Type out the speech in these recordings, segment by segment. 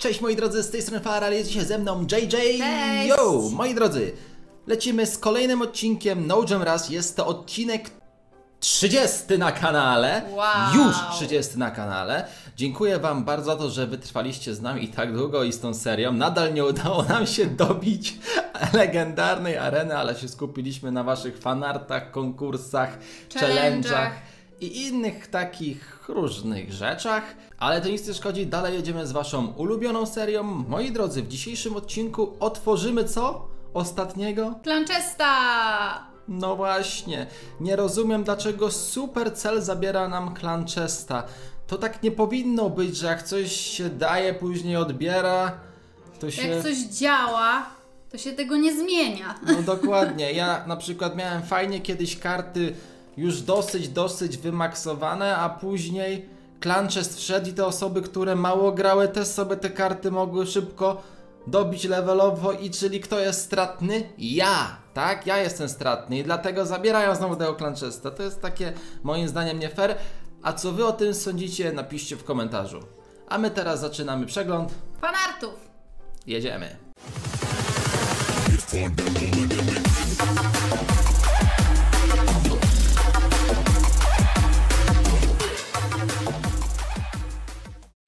Cześć moi drodzy, z tej strony Farell, jest dzisiaj ze mną JJ. Cześć. Yo, moi drodzy, lecimy z kolejnym odcinkiem No Gem's Rush. Jest to odcinek 30 na kanale. Wow. Już 30 na kanale. Dziękuję wam bardzo za to, że wytrwaliście z nami tak długo i z tą serią. Nadal nie udało nam się dobić legendarnej areny, ale się skupiliśmy na waszych fanartach, konkursach, challenge'ach i innych takich różnych rzeczach. Ale to nic nie szkodzi, dalej jedziemy z waszą ulubioną serią. Moi drodzy, w dzisiejszym odcinku otworzymy co? Ostatniego? Clan Chesta! No właśnie, nie rozumiem, dlaczego Super Cell zabiera nam Clan Chesta. To tak nie powinno być, że jak coś się daje, później odbiera, to się... Jak coś działa, to się tego nie zmienia. No dokładnie, ja na przykład miałem fajnie kiedyś karty już dosyć wymaksowane, a później Clan Chest wszedł i te osoby, które mało grały, też sobie te karty mogły szybko dobić levelowo. I czyli kto jest stratny? Ja! Tak? Ja jestem stratny i dlatego zabierają znowu tego Clan Chesta. To jest takie moim zdaniem nie fair. A co wy o tym sądzicie? Napiszcie w komentarzu. A my teraz zaczynamy przegląd fanartów. Jedziemy.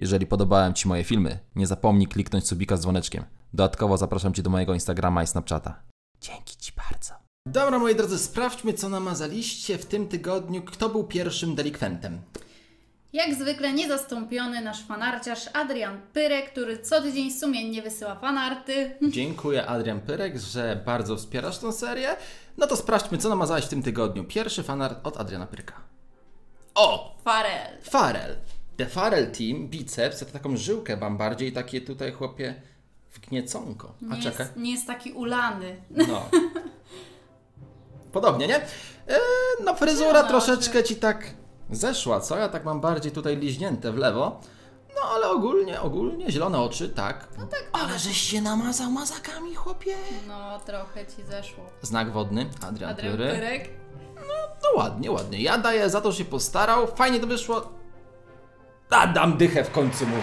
Jeżeli podobałem ci moje filmy, nie zapomnij kliknąć subika z dzwoneczkiem. Dodatkowo zapraszam cię do mojego Instagrama i Snapchata. Dzięki ci bardzo. Dobra moi drodzy, sprawdźmy co namazaliście w tym tygodniu. Kto był pierwszym delikwentem? Jak zwykle niezastąpiony nasz fanarciarz Adrian Pyrek, który co tydzień sumiennie wysyła fanarty. Dziękuję Adrian Pyrek, że bardzo wspierasz tą serię. No to sprawdźmy co namazałeś w tym tygodniu. Pierwszy fanart od Adriana Pyrka. O! Farell. Farell. The Farell Team, biceps, to taką żyłkę mam bardziej, takie tutaj chłopie wgnieconko. A nie, czekaj. Nie jest taki ulany. No. Podobnie, nie? No fryzura troszeczkę ci tak zeszła, co? Ja tak mam bardziej tutaj liźnięte w lewo. No ale ogólnie zielone oczy, tak. No tak. Ale żeś się namazał mazakami, chłopie. No trochę ci zeszło. Znak wodny, Adrian Pyrek. No ładnie. Ja daję za to, że się postarał. Fajnie to wyszło. Dam dychę w końcu mu.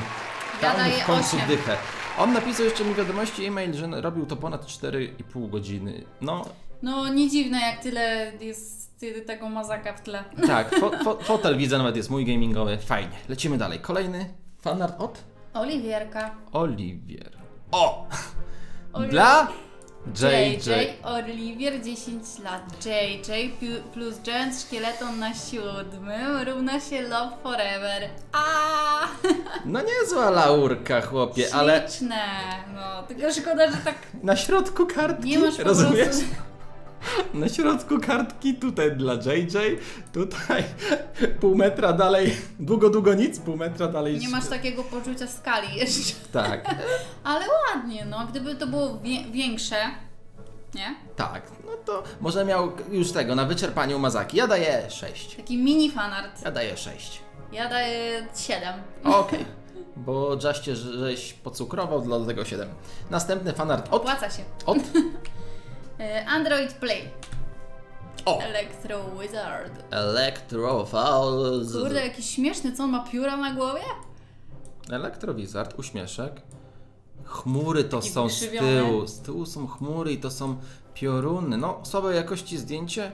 Dam w końcu dychę. On napisał jeszcze mi wiadomości e-mail, że robił to ponad 4,5 godziny. No nie dziwne jak tyle jest tego mazaka w tle. Tak, fotel widzę nawet jest mój gamingowy. Fajnie, lecimy dalej. Kolejny fanart od? Oliwierka. Oliwier. O! Oliwier. Dla JJ. Oliwier 10 lat. JJ plus Giant szkieleton na 7 równa się Love Forever. Aaaa! No niezła laurka, chłopie, śliczne, ale... Śliczne, no. Tylko szkoda, że tak... Na środku kartki, nie masz po rozumiesz? Prostu... Na środku kartki, tutaj dla JJ, tutaj pół metra dalej, długo nic, pół metra dalej. Nie masz takiego poczucia skali jeszcze. Tak. Ale ładnie, no, gdyby to było większe, nie? Tak, no to może miał już tego na wyczerpaniu mazaki. Ja daję 6. Taki mini fanart. Ja daję 6. Ja daję 7. Okej. Bo Jaście żeś pocukrował, dla tego 7. Następny fanart od... Opłaca się. Od... Android Play. O! Electro Wizard. Electro Falls. Kurde, jakiś śmieszny, co on ma pióra na głowie? Electro Wizard, uśmieszek. Chmury to taki są z tyłu. Z tyłu są chmury i to są pioruny. No, słabej jakości zdjęcie,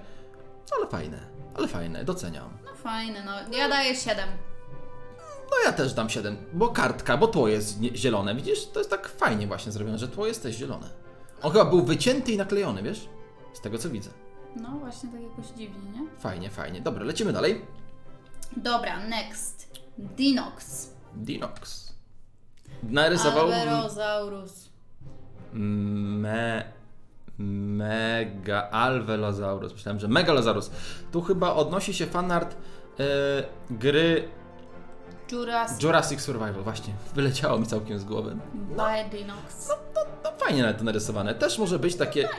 ale fajne. Doceniam. No fajne, no. Ja daję 7. No ja też dam 7, bo kartka, bo tło jest zielone. Widzisz, to jest tak fajnie właśnie zrobione, że tło jest też zielone. On chyba był wycięty i naklejony, wiesz? Z tego co widzę. No właśnie tak jakoś dziwnie, nie? Fajnie. Dobra, lecimy dalej. Dobra, next. Dinox. Narysował... Alwarezsaurus. Alwarezsaurus. Myślałem, że Megalosaurus. Tu chyba odnosi się fanart gry... Jurassic Survival, właśnie. Wyleciało mi całkiem z głowy. Dinox. No fajnie nawet to narysowane. Też może być takie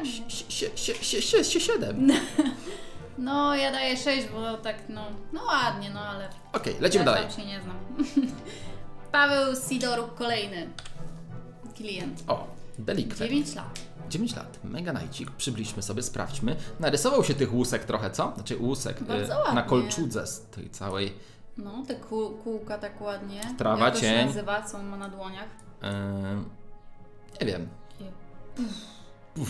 7. No ja daję 6, bo tak no ładnie, no ale... Okej, lecimy dalej. Ja tam się nie znam. Paweł Sidoruk kolejny klient. O, delikwent. 9 lat. Mega Knightik. Przybliżmy sobie, sprawdźmy. Narysował się tych łusek trochę, co? Znaczy łusek na kolczudze z tej całej... No, te kółka tak ładnie. Trawa, cień. Jak to się nazywa, co on ma na dłoniach. Nie wiem. Puf, puf.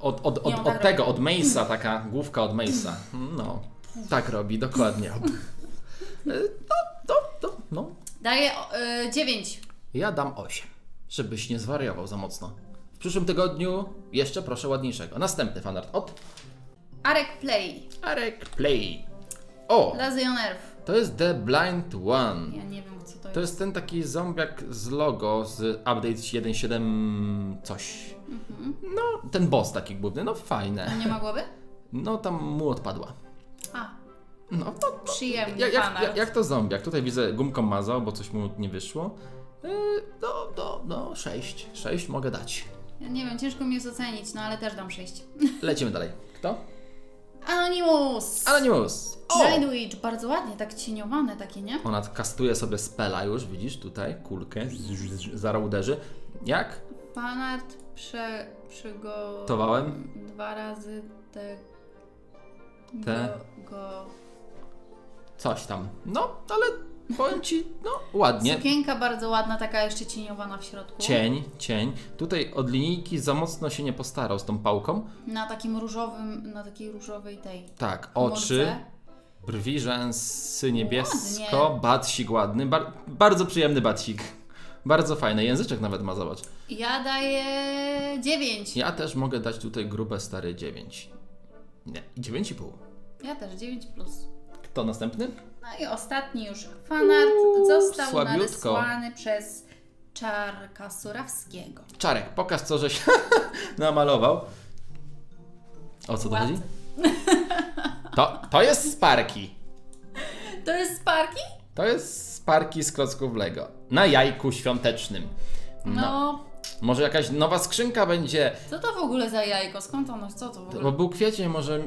Od tego, od Mace'a, taka główka od Mace'a. No, tak robi, dokładnie. No. Daję 9. Ja dam 8, żebyś nie zwariował za mocno. W przyszłym tygodniu jeszcze proszę ładniejszego. Następny fanart od... Arek Play. Arek Play. O! To jest The Blind One. Ja nie wiem, co to jest. To jest ten taki zombiak z logo z update 1.7 coś. Mhm. No, ten boss taki główny, no fajne. On nie ma głowy? No, tam mu odpadła. A. No, to przyjemny jak to zombiak. Tutaj widzę gumką mazał, bo coś mu nie wyszło. No 6. 6 mogę dać. Ja nie wiem, ciężko mi jest ocenić, no ale też dam 6. Lecimy dalej. Kto? Anonymous! Anonymous! Dinox, bardzo ładnie, tak cieniowane takie, nie? Ona kastuje sobie spela już, widzisz tutaj, kulkę, zaraz uderzy. Jak? Fanart przygotowałem dwa razy tego... Coś tam. No, ale powiem Ci, no ładnie. Sukienka bardzo ładna, taka jeszcze cieniowana w środku. Cień. Tutaj od linijki za mocno się nie postarał z tą pałką. Na takim różowym, na takiej różowej tej. Tak, oczy. Brwi, rzęsy niebiesko, ładnie. Batsik ładny, bardzo przyjemny batsik. Bardzo fajny, języczek nawet ma, zobacz. Ja daję 9. Ja też mogę dać tutaj grube stary 9. Nie, 9,5. Ja też 9+. Kto następny? No i ostatni już fanart został narysowany przez Czarka Surawskiego. Czarek, pokaż co żeś namalował. O co to chodzi? To jest Sparky. To jest Sparky? To jest Sparky z klocków Lego. Na jajku świątecznym. No. Może jakaś nowa skrzynka będzie. Co to w ogóle za jajko? Skąd ono? Co to w ogóle? Bo był kwiecień, może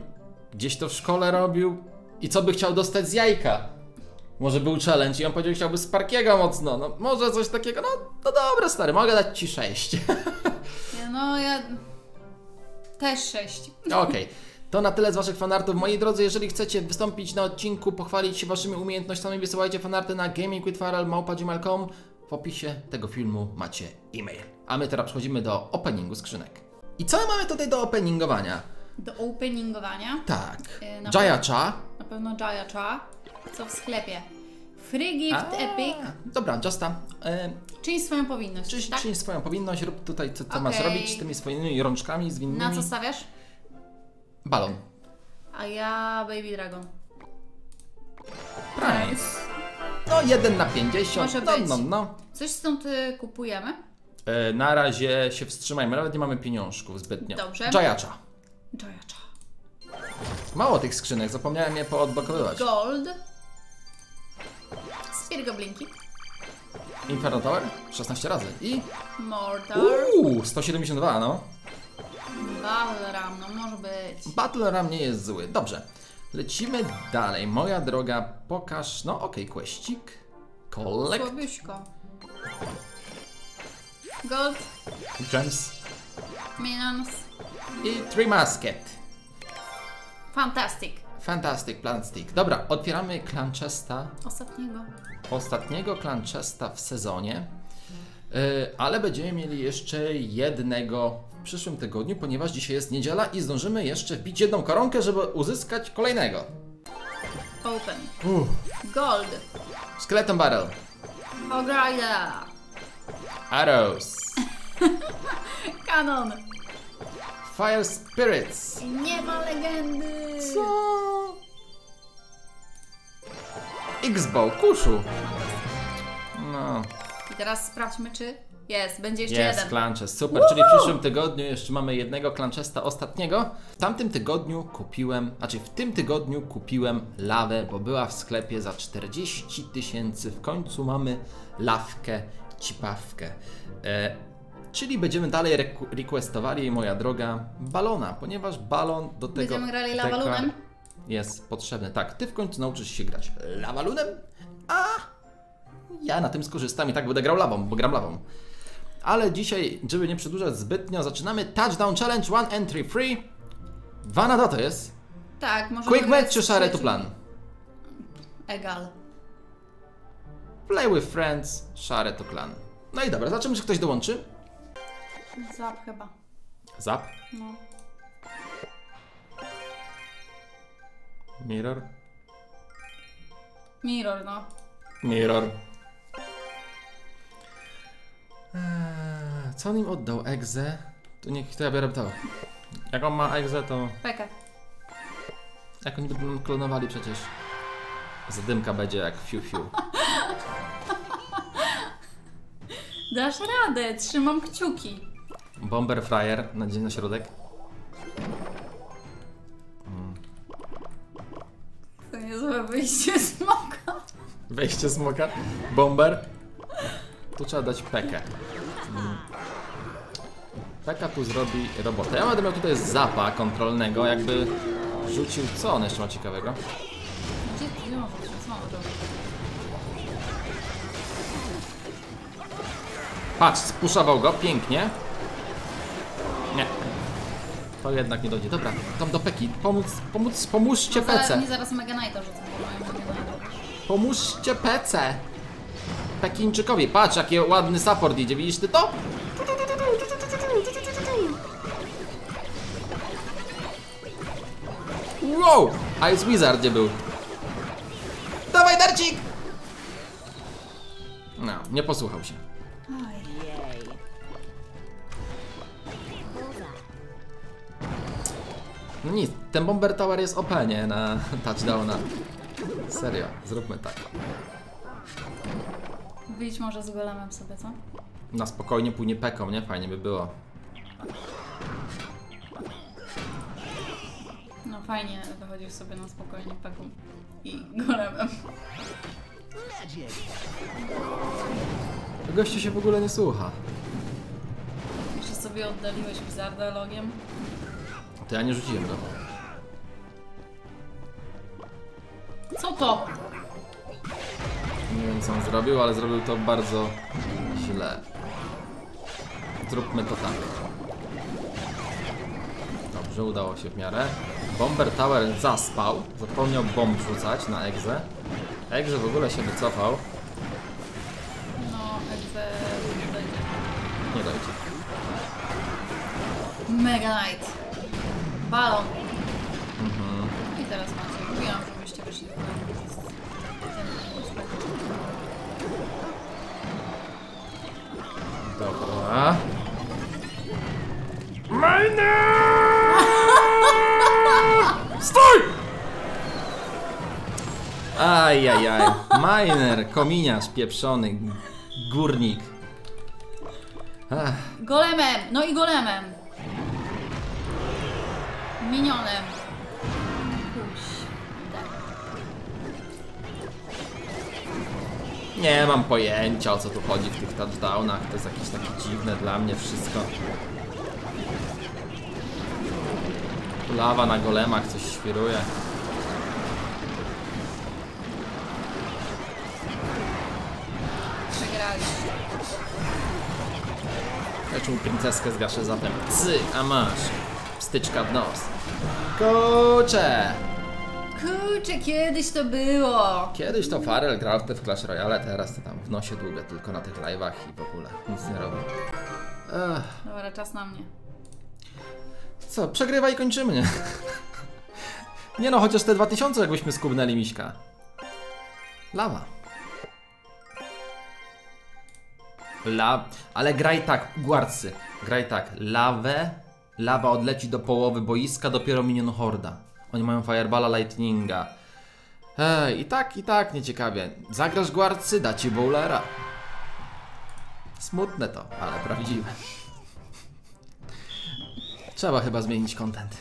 gdzieś to w szkole robił. I co by chciał dostać z jajka? Może był challenge i on powiedział, że chciałby Sparkiego mocno. No może coś takiego. No dobra stary, mogę dać Ci 6. No ja... Też 6. Okej. To na tyle z Waszych fanartów. Moi drodzy, jeżeli chcecie wystąpić na odcinku, pochwalić się Waszymi umiejętnościami, wysyłajcie fanarty na gamingwithfarell@gmail.com. W opisie tego filmu macie e-mail. A my teraz przechodzimy do openingu skrzynek. I co mamy tutaj do openingowania? Do openingowania? Tak. Jayacza. Na pewno Jayacza. Co w sklepie? Free Gift Epic. Dobra, Justa. Czyń swoją powinność, tak? Czyń swoją powinność. Rób tutaj, co masz robić z tymi swoimi rączkami zwinnymi. Na co stawiasz? Balon. A ja Baby Dragon. Price. No 1 na 50. Może być. No. Coś stąd kupujemy? Na razie się wstrzymajmy. Nawet nie mamy pieniążków zbytnio. Dobrze. Jayacza. Jayacza. Mało tych skrzynek, zapomniałem je poodblokowywać. Gold. Spirgoblinki. Inferno Tower 16 razy i... Mortar. 172, no. Battle Ram, no może być. Battle Ram nie jest zły, dobrze. Lecimy dalej, moja droga, pokaż... No okej, kłeścik. Collect. Słabyśko. Gold. Gems. Minions. I 3 Musket. Fantastic Planstick. Dobra, otwieramy Clan Chesta. Ostatniego Clan Chesta w sezonie. Ale będziemy mieli jeszcze jednego w przyszłym tygodniu, ponieważ dzisiaj jest niedziela i zdążymy jeszcze wbić jedną koronkę, żeby uzyskać kolejnego. Open. Gold. Skeleton Barrel. Ograja. Arrows. Kanon. Fire Spirits. Nie ma legendy. Co? X-Bow, kuszu. No. I teraz sprawdźmy, czy jest. Będzie jeszcze jeden. Jest Clan Chest, super. Czyli w przyszłym tygodniu jeszcze mamy jednego Clan Chesta ostatniego. W tym tygodniu kupiłem lawę, bo była w sklepie za 40 000. W końcu mamy lawkę, cipawkę. Czyli będziemy dalej requestowali, moja droga, balona, ponieważ balon do tego... Będziemy grali Lavalunem? Jest potrzebny. Tak, Ty w końcu nauczysz się grać Lavalunem, a ja na tym skorzystam i tak będę grał lawą, bo gram lawą. Ale dzisiaj, żeby nie przedłużać zbytnio, zaczynamy Touchdown Challenge, 1 entry free. 2 na 2 to jest? Tak, może... Quick match czy szare to plan? Egal. Play with friends, szare to plan. No i dobra, zobaczymy, czy ktoś dołączy. Zap chyba. Zap? No. Mirror? Mirror, no. Mirror. Co on im oddał? Egzę? To niech to ja biorę to. Jak on ma egzę, to... Pekę. Jak oni będą klonowali przecież. Zadymka będzie jak fiu-fiu. Dasz radę, trzymam kciuki. Bomber Fryer na dzień na środek. To niezłe wyjście smoka. Wejście smoka? Bomber? Tu trzeba dać pekę. Peka tu zrobi robotę. Ja mam tutaj zapa kontrolnego, jakby rzucił. Co on jeszcze ma ciekawego? Gdzie ma rzucić? Co ma robić? Patrz, spuszował go, pięknie. Nie. To jednak nie dojdzie. Dobra, tam do Peki. Pomóżcie no, Pece. Mi zaraz Mega Knighta rzucą. Pomóżcie Pece. Pekińczykowi. Patrz, jaki ładny support idzie. Widzisz ty to? Wow! Ice Wizard gdzie był? Dawaj, darcik! No, nie posłuchał się. No nic, ten Bomber Tower jest OP, nie? Na touchdowna. Serio, zróbmy tak. Wyjdź może z golemem sobie, co? Na spokojnie pójdzie peką, nie? Fajnie by było. No fajnie wychodzisz sobie na spokojnie peką i golemem. Gościu się w ogóle nie słucha. Jeszcze sobie oddaliłeś Wizarda logiem? To ja nie rzuciłem go. Co to? Nie wiem co on zrobił, ale zrobił to bardzo źle. Zróbmy to tak. Dobrze, udało się w miarę. Bomber Tower zaspał. Zapomniał bomb rzucać na egzę. Egzę w ogóle się wycofał. No, egzę nie dojdzie. Mega Knight. Balon. I teraz macie. Mówiłam, żebyście wyszli. Dobra. Miner! Stój! Ajajaj. Miner, kominiarz pieprzony. Górnik. Ach. Golemem, no i golemem. Minionem. Nie mam pojęcia, o co tu chodzi w tych touchdownach. To jest jakieś takie dziwne dla mnie wszystko. Lawa na golemach coś świruje. Przegraliście. Lecz mu princeskę zgaszę zatem. Cy, a masz. Styczka w nos. Kurczę! Kurczę, kiedyś to było! Kiedyś to Farell grał w Clash Royale, teraz to tam w nosie długo tylko na tych live'ach i w ogóle nic nie robi. Ech. Dobra, czas na mnie. Co? Przegrywa i kończy mnie. Nie no, chociaż te 2000 jakbyśmy skubnęli miśka. Lawa. Ale graj tak, guardsy. Graj tak, lawę. Lawa odleci do połowy boiska, dopiero Minion Horda. Oni mają Fireballa, Lightninga. Ej, i tak, nieciekawie. Zagrasz guardcy, da ci bowlera. Smutne to, ale prawdziwe. Trzeba chyba zmienić content.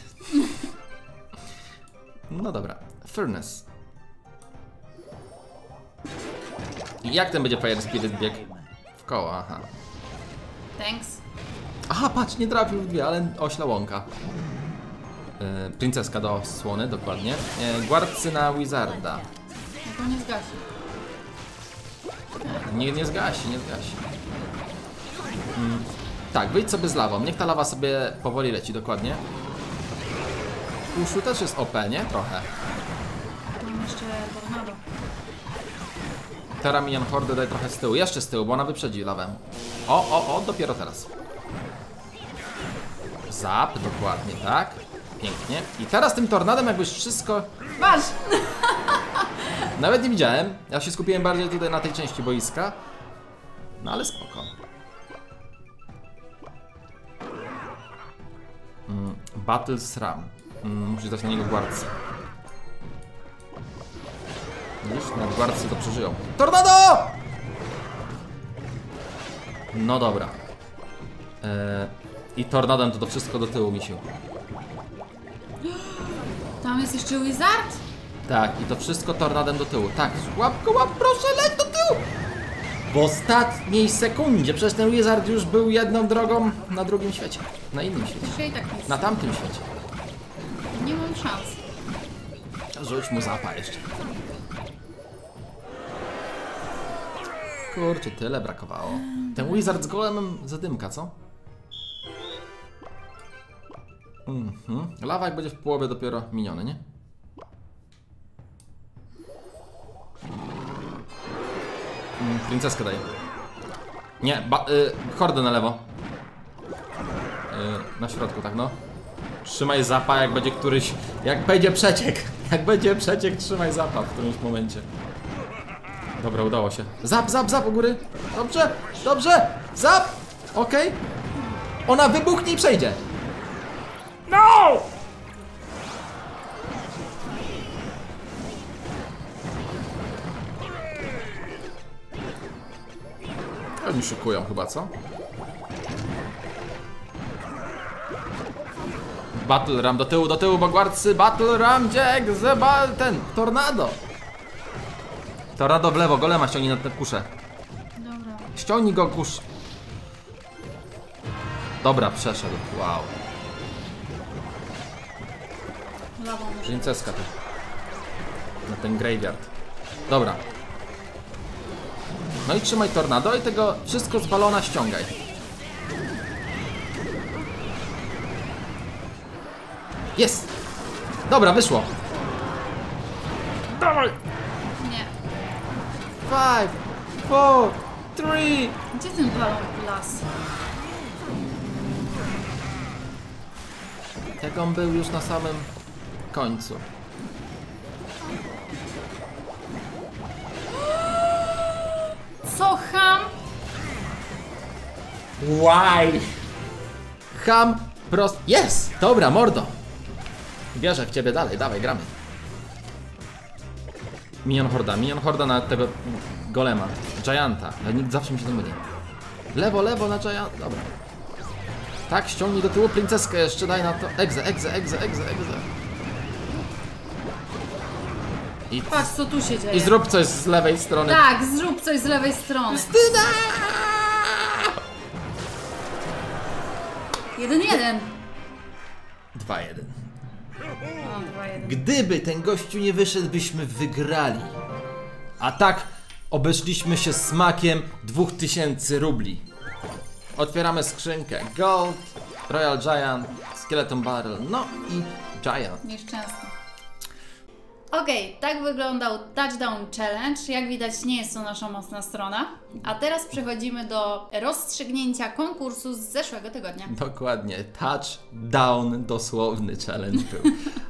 No dobra, Furnace. I jak ten będzie Fire Spirit bieg? W koło, aha. Thanks. Aha, patrz, nie trafił w dwie, ale ośla łąka. Princeska do słony, dokładnie. Guardcy na Wizarda. No to nie zgasi. Nie zgasi. Tak, wyjdź sobie z lawą. Niech ta lawa sobie powoli leci, dokładnie. Uszu też jest OP, nie? Trochę. Mam jeszcze tornado. hektara. Minion Horde, daj trochę z tyłu. Jeszcze z tyłu, bo ona wyprzedzi lawę. O, dopiero teraz. Zap, dokładnie, tak. Pięknie. I teraz tym tornadem jakbyś wszystko... Masz! Nawet nie widziałem. Ja się skupiłem bardziej tutaj na tej części boiska. No ale spoko. Battle Ram. Musisz dać na niego guardcy. Widzisz? No, guardcy to przeżyją. Tornado! No dobra. I tornadem to wszystko do tyłu, misiu. Tam jest jeszcze Wizard? Tak, i to wszystko tornadem do tyłu. Tak, łap go, łap, proszę, leć do tyłu! W ostatniej sekundzie, przecież ten Wizard już był jedną drogą na drugim świecie. Na innym świecie. Na tamtym świecie. Nie mam szans. Rzuć mu zapa jeszcze. Kurczę, tyle brakowało. Ten Wizard z golemem zadymka, co? Lawa jak będzie w połowie dopiero miniony, nie? Princeskę daję. Nie, hordę na lewo. Na środku, tak no. Trzymaj zapa, jak będzie któryś... Jak będzie przeciek! Jak będzie przeciek, trzymaj zapa w którymś momencie. Dobra, udało się. Zap, zap, zap u góry! Dobrze, dobrze! Zap! Okej. Ona wybuchnie i przejdzie! No! Oni szykują chyba, co? Battle Ram do tyłu, bo guardcy Battle Ram, jak zeba ten tornado. Tornado w lewo, golema ściągnij na tę kuszę. Dobra. Ściągnij go kusz. Dobra, przeszedł. Wow. Princeska tu. Na ten graveyard. Dobra. No i trzymaj tornado i tego wszystko z balona ściągaj. Jest! Dobra, wyszło. Dawaj! Nie. 5, 4, 3. Gdzie ten balon las? Jak on był już na samym końcu. Co, ham? Why? Ham prost... Jest! Dobra, mordo! Bierze w ciebie dalej, dawaj, gramy. Minion horda na tego golema. Gianta, ale nikt zawsze mi się to myli. Lewo, lewo na Giant. Dobra. Tak, ściągnij do tyłu princeskę jeszcze, daj na to. Egze. I... Patrz, co tu się dzieje. I zrób coś z lewej strony. Tak, zrób coś z lewej strony. Wstyda! 1-1. 2-1. Gdyby ten gościu nie wyszedł, byśmy wygrali. A tak obeszliśmy się smakiem 2000 rubli. Otwieramy skrzynkę. Gold, Royal Giant, Skeleton Barrel, no i Giant. Nieszczęsny. Okej, tak wyglądał Touchdown Challenge. Jak widać, nie jest to nasza mocna strona. A teraz przechodzimy do rozstrzygnięcia konkursu z zeszłego tygodnia. Dokładnie, Touchdown dosłowny challenge był.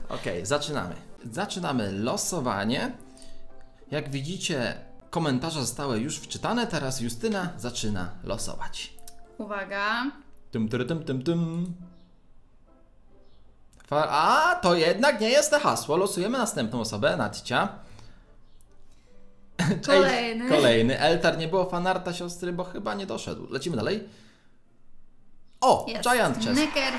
Okej, zaczynamy. Zaczynamy losowanie. Jak widzicie, komentarze zostały już wczytane. Teraz Justyna zaczyna losować. Uwaga. A, to jednak nie jest to hasło. Losujemy następną osobę, Nadcia. Kolejny. Kolejny. Eltar, nie było fanarta siostry, bo chyba nie doszedł. Lecimy dalej. O, jest. Giant Chest. Necker 150.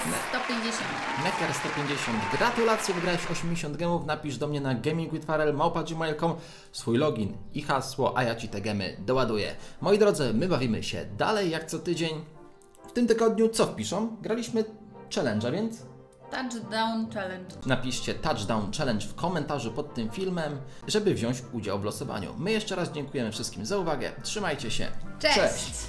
Necker 150. Gratulacje, wygrałeś 80 gemów. Napisz do mnie na gamingwithfarell@gmail.com swój login i hasło, a ja ci te gemy doładuję. Moi drodzy, my bawimy się dalej jak co tydzień. W tym tygodniu co wpiszą? Graliśmy challenge'a, więc... Touchdown Challenge. Napiszcie Touchdown Challenge w komentarzu pod tym filmem, żeby wziąć udział w losowaniu. My jeszcze raz dziękujemy wszystkim za uwagę. Trzymajcie się. Cześć! Cześć.